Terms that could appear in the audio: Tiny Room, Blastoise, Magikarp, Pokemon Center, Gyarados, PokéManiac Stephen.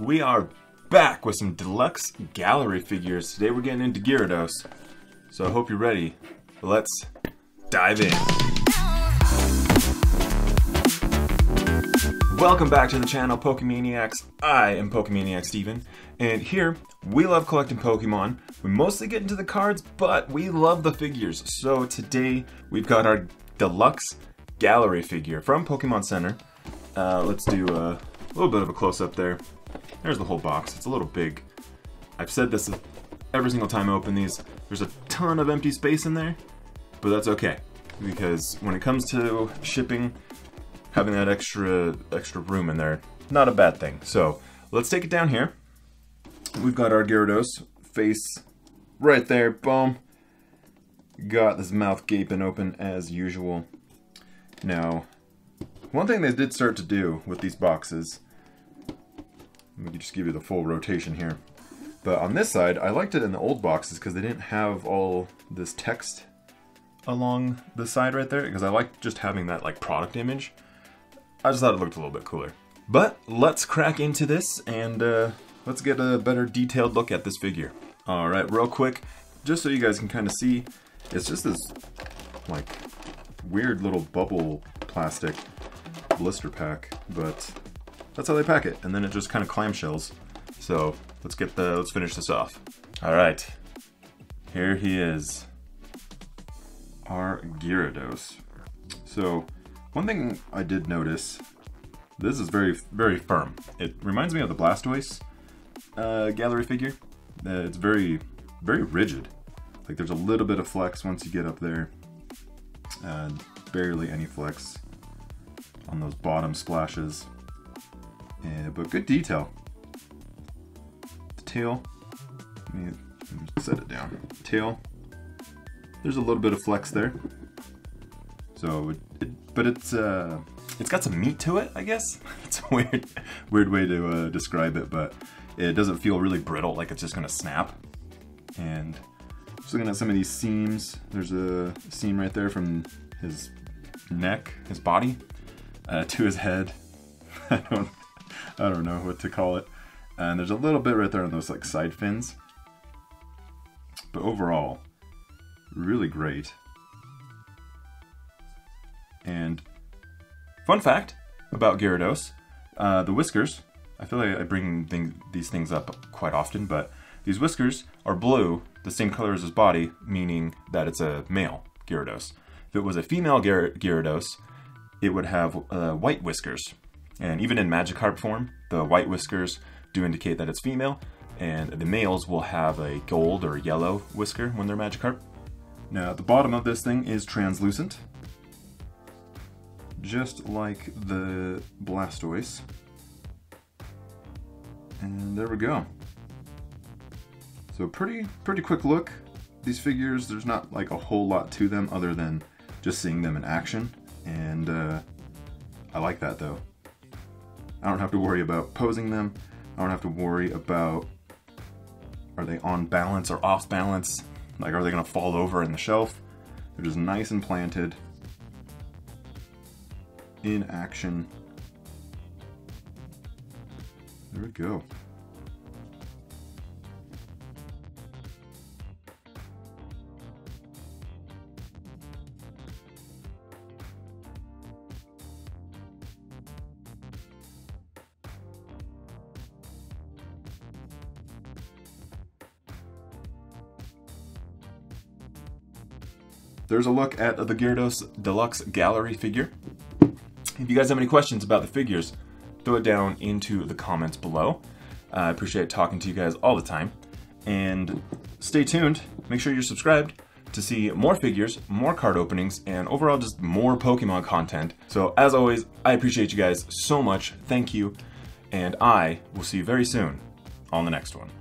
We are back with some deluxe gallery figures. Today we're getting into Gyarados, so I hope you're ready. Let's dive in. Welcome back to the channel, Pokemaniacs. I am Pokemaniac Steven, and here we love collecting Pokemon. We mostly get into the cards, but we love the figures. So today we've got our deluxe gallery figure from Pokemon Center. Let's do a little bit of a close-up there. There's the whole box. It's a little big. I've said this every single time I open these. There's a ton of empty space in there, but that's okay, because when it comes to shipping, having that extra room in there, not a bad thing. So let's take it down here. We've got our Gyarados face right there. Boom. Got this mouth gaping open as usual. Now, one thing they did start to do with these boxes, let me just give you the full rotation here. But on this side, I liked it in the old boxes because they didn't have all this text along the side right there, because I liked just having that like product image. I just thought it looked a little bit cooler. But let's crack into this and let's get a better detailed look at this figure. All right, real quick, just so you guys can kind of see, it's just this like weird little bubble plastic blister pack, but that's how they pack it. And then it just kind of clamshells. So let's finish this off. All right, here he is, our Gyarados. So one thing I did notice, this is very, very firm. It reminds me of the Blastoise gallery figure. It's very, very rigid. Like there's a little bit of flex once you get up there. Barely any flex on those bottom splashes. But good detail. The tail, let me set it down. Tail, there's a little bit of flex there. So, it's got some meat to it, I guess. It's a weird way to describe it, but it doesn't feel really brittle, like it's just gonna snap. And just looking at some of these seams, there's a seam right there from his neck, his body, to his head. I don't know what to call it. And there's a little bit right there on those like side fins. But overall, really great. And fun fact about Gyarados, the whiskers, I feel like I bring these things up quite often, but these whiskers are blue, the same color as his body, meaning that it's a male Gyarados. If it was a female Gyarados, it would have white whiskers. And even in Magikarp form, the white whiskers do indicate that it's female, and the males will have a gold or yellow whisker when they're Magikarp. Now, the bottom of this thing is translucent, just like the Blastoise. And there we go. So pretty quick look. These figures, there's not like a whole lot to them other than just seeing them in action. And I like that though. I don't have to worry about posing them. I don't have to worry about, are they on balance or off balance? Like, are they gonna fall over in the shelf? They're just nice and planted in action. There we go. There's a look at the Gyarados Deluxe Gallery figure. If you guys have any questions about the figures, throw it down into the comments below. I appreciate talking to you guys all the time. And stay tuned. Make sure you're subscribed to see more figures, more card openings, and overall just more Pokemon content. So as always, I appreciate you guys so much. Thank you. And I will see you very soon on the next one.